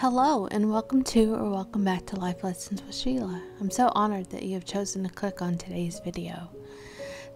Hello and welcome back to Life Lessons with Sheila. I'm so honored that you have chosen to click on today's video.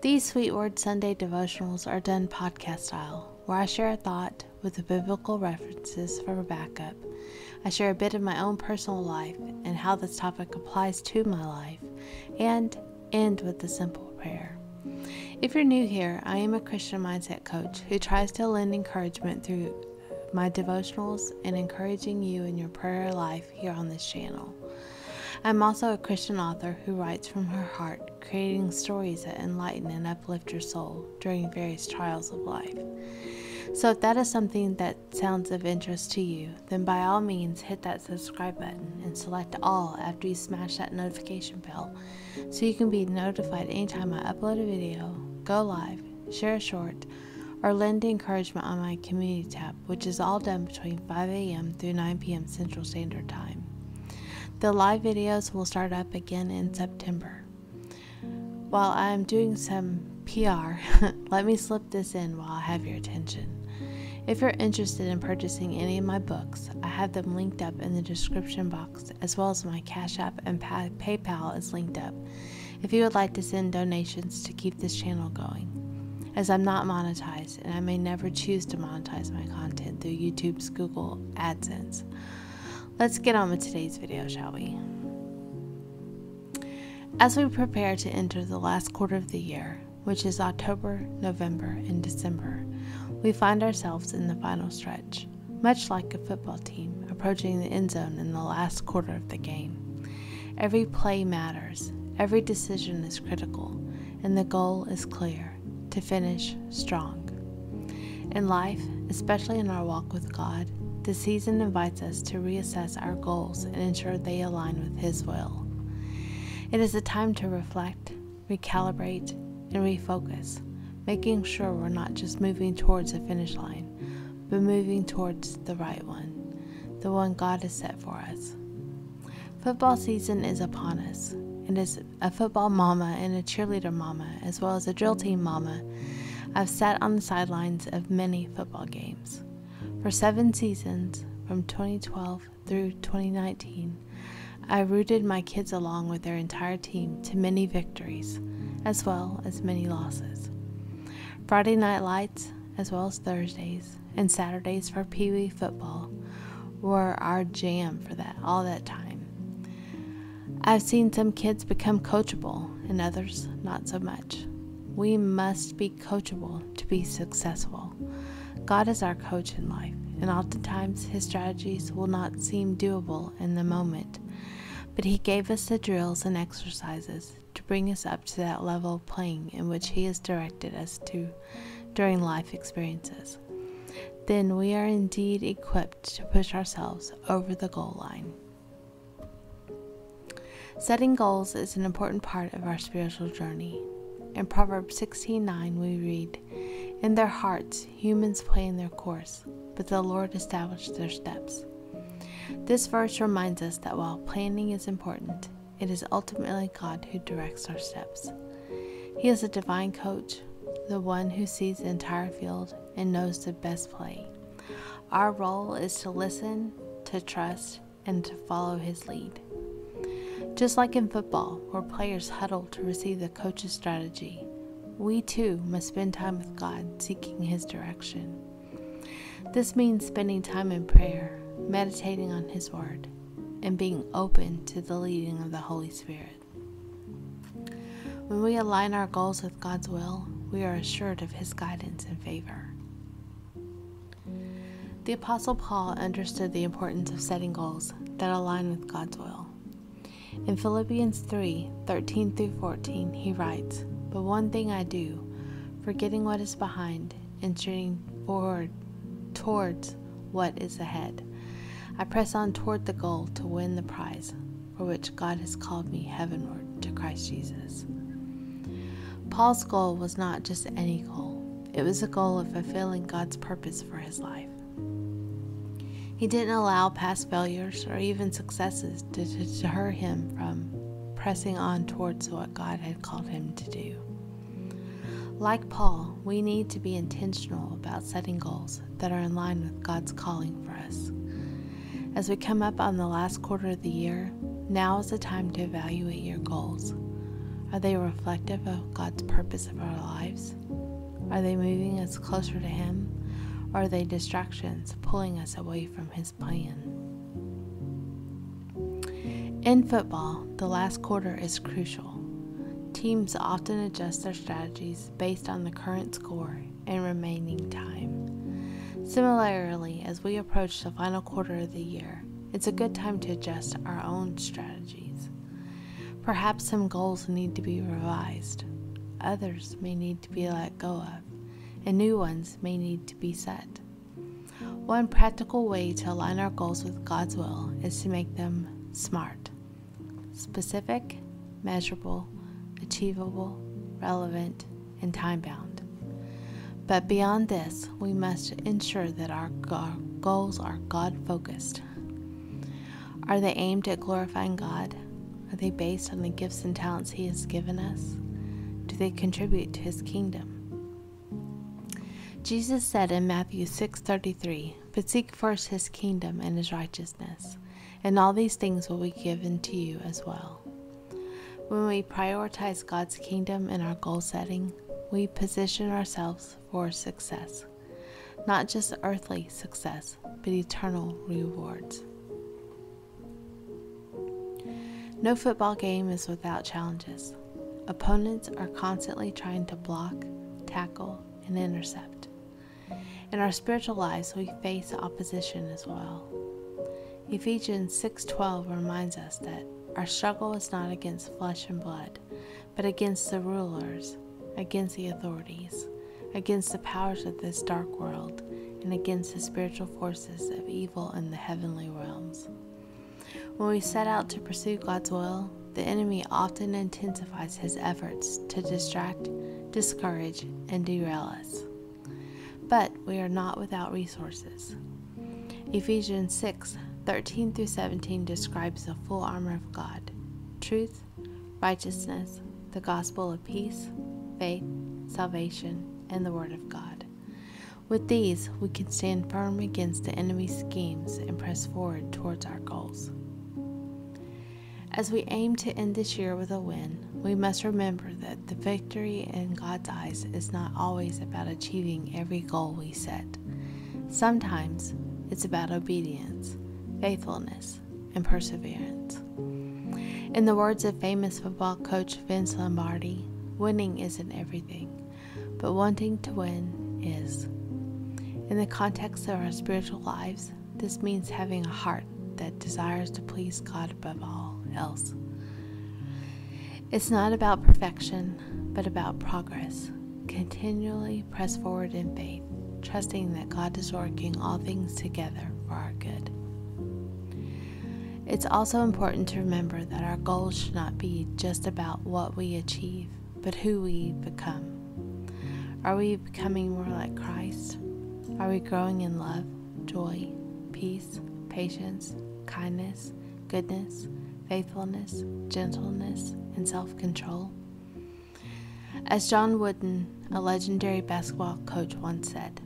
These Sweet Word Sunday devotionals are done podcast style, where I share a thought with the biblical references for backup. I share a bit of my own personal life and how this topic applies to my life, and end with a simple prayer. If you're new here, I am a Christian mindset coach who tries to lend encouragement through my devotionals and encouraging you in your prayer life here on this channel. I'm also a Christian author who writes from her heart, creating stories that enlighten and uplift your soul during various trials of life. So if that is something that sounds of interest to you, then by all means hit that subscribe button and select all after you smash that notification bell so you can be notified anytime I upload a video, go live, share a short, or lend encouragement on my community tab, which is all done between 5 a.m. through 9 p.m. Central Standard Time. The live videos will start up again in September. While I am doing some PR, let me slip this in while I have your attention. If you're interested in purchasing any of my books, I have them linked up in the description box, as well as my Cash App and PayPal is linked up if you would like to send donations to keep this channel going, as I'm not monetized and I may never choose to monetize my content through YouTube's Google AdSense. Let's get on with today's video, shall we? As we prepare to enter the last quarter of the year, which is October, November, and December, we find ourselves in the final stretch, much like a football team approaching the end zone in the last quarter of the game. Every play matters, every decision is critical, and the goal is clear: to finish strong. In life, especially in our walk with God, the season invites us to reassess our goals and ensure they align with His will. It is a time to reflect, recalibrate, and refocus, making sure we're not just moving towards the finish line, but moving towards the right one, the one God has set for us. Football season is upon us, and as a football mama and a cheerleader mama, as well as a drill team mama, I've sat on the sidelines of many football games. For 7 seasons, from 2012 through 2019, I rooted my kids along with their entire team to many victories, as well as many losses. Friday night lights, as well as Thursdays, and Saturdays for Pee Wee football were our jam for all that time. I've seen some kids become coachable and others not so much. We must be coachable to be successful. God is our coach in life, and oftentimes His strategies will not seem doable in the moment, but He gave us the drills and exercises to bring us up to that level of playing in which He has directed us to during life experiences. Then we are indeed equipped to push ourselves over the goal line. Setting goals is an important part of our spiritual journey. In Proverbs 16:9 we read, "In their hearts humans plan their course, but the Lord established their steps." This verse reminds us that while planning is important, it is ultimately God who directs our steps. He is a divine coach, the one who sees the entire field and knows the best play. Our role is to listen, to trust, and to follow His lead. Just like in football, where players huddle to receive the coach's strategy, we too must spend time with God, seeking His direction. This means spending time in prayer, meditating on His Word, and being open to the leading of the Holy Spirit. When we align our goals with God's will, we are assured of His guidance and favor. The Apostle Paul understood the importance of setting goals that align with God's will. In Philippians 3:13 through 14, he writes, "But one thing I do, forgetting what is behind and straining forward towards what is ahead, I press on toward the goal to win the prize for which God has called me heavenward to Christ Jesus." Paul's goal was not just any goal. It was a goal of fulfilling God's purpose for his life. He didn't allow past failures or even successes to deter him from pressing on towards what God had called him to do. Like Paul, we need to be intentional about setting goals that are in line with God's calling for us. As we come up on the last quarter of the year, now is the time to evaluate your goals. Are they reflective of God's purpose of our lives? Are they moving us closer to Him? Or are they distractions pulling us away from His plan? In football, the last quarter is crucial. Teams often adjust their strategies based on the current score and remaining time. Similarly, as we approach the final quarter of the year, it's a good time to adjust our own strategies. Perhaps some goals need to be revised, others may need to be let go of, and new ones may need to be set. One practical way to align our goals with God's will is to make them SMART: specific, measurable, achievable, relevant, and time-bound. But beyond this, we must ensure that our goals are God-focused. Are they aimed at glorifying God? Are they based on the gifts and talents He has given us? Do they contribute to His kingdom? Jesus said in Matthew 6:33, "But seek first His kingdom and His righteousness, and all these things will be given to you as well." When we prioritize God's kingdom in our goal setting, we position ourselves for success, not just earthly success, but eternal rewards. No football game is without challenges. Opponents are constantly trying to block, tackle, and intercept. In our spiritual lives, we face opposition as well. Ephesians 6:12 reminds us that our struggle is not against flesh and blood, but against the rulers, against the authorities, against the powers of this dark world, and against the spiritual forces of evil in the heavenly realms. When we set out to pursue God's will, the enemy often intensifies his efforts to distract, discourage, and derail us. But we are not without resources. Ephesians 6:13-17 describes the full armor of God: truth, righteousness, the gospel of peace, faith, salvation, and the word of God. With these, we can stand firm against the enemy's schemes and press forward towards our goals. As we aim to end this year with a win, we must remember that the victory in God's eyes is not always about achieving every goal we set. Sometimes it's about obedience, faithfulness, and perseverance. In the words of famous football coach Vince Lombardi, "Winning isn't everything, but wanting to win is." In the context of our spiritual lives, this means having a heart that desires to please God above all else. It's not about perfection, but about progress. Continually press forward in faith, trusting that God is working all things together for our good. It's also important to remember that our goals should not be just about what we achieve, but who we become. Are we becoming more like Christ? Are we growing in love, joy, peace, patience, kindness, goodness, faithfulness, gentleness, and self-control? As John Wooden, a legendary basketball coach, once said,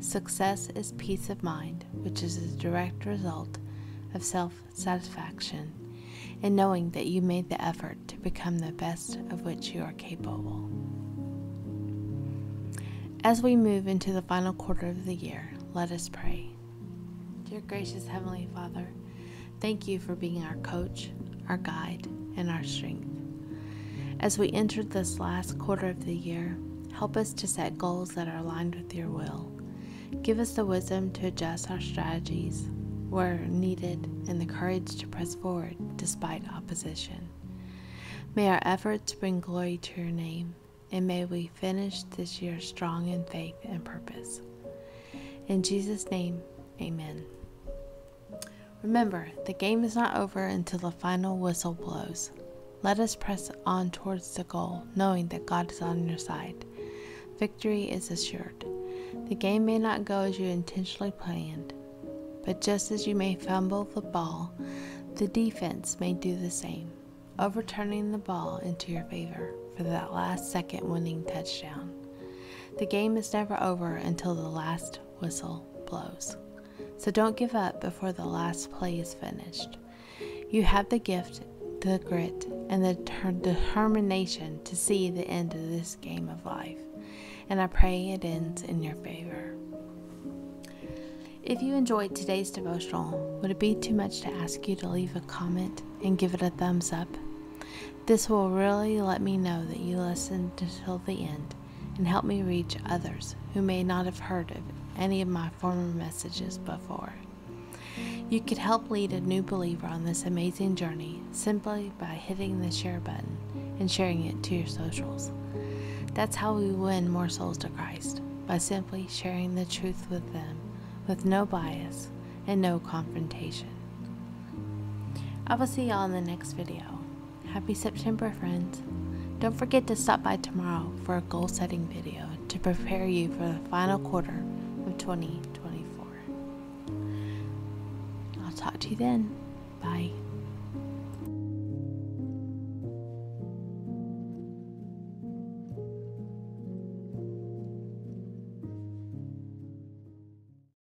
"Success is peace of mind, which is a direct result of self-satisfaction and knowing that you made the effort to become the best of which you are capable." As we move into the final quarter of the year, let us pray. Dear gracious Heavenly Father, thank you for being our coach, our guide, and our strength. As we enter this last quarter of the year, help us to set goals that are aligned with your will. Give us the wisdom to adjust our strategies where needed and the courage to press forward despite opposition. May our efforts bring glory to your name, and may we finish this year strong in faith and purpose. In Jesus' name, amen. Remember, the game is not over until the final whistle blows. Let us press on towards the goal, knowing that God is on your side. Victory is assured. The game may not go as you intentionally planned, but just as you may fumble the ball, the defense may do the same, overturning the ball into your favor for that last second winning touchdown. The game is never over until the last whistle blows. So don't give up before the last play is finished. You have the gift, the grit, and the determination to see the end of this game of life. And I pray it ends in your favor. If you enjoyed today's devotional, would it be too much to ask you to leave a comment and give it a thumbs up? This will really let me know that you listened until the end and help me reach others who may not have heard of any of my former messages before. You could help lead a new believer on this amazing journey simply by hitting the share button and sharing it to your socials. That's how we win more souls to Christ, by simply sharing the truth with them, with no bias and no confrontation. I will see y'all in the next video. Happy September, friends. Don't forget to stop by tomorrow for a goal-setting video to prepare you for the final quarter of 2024. I'll talk to you then. Bye.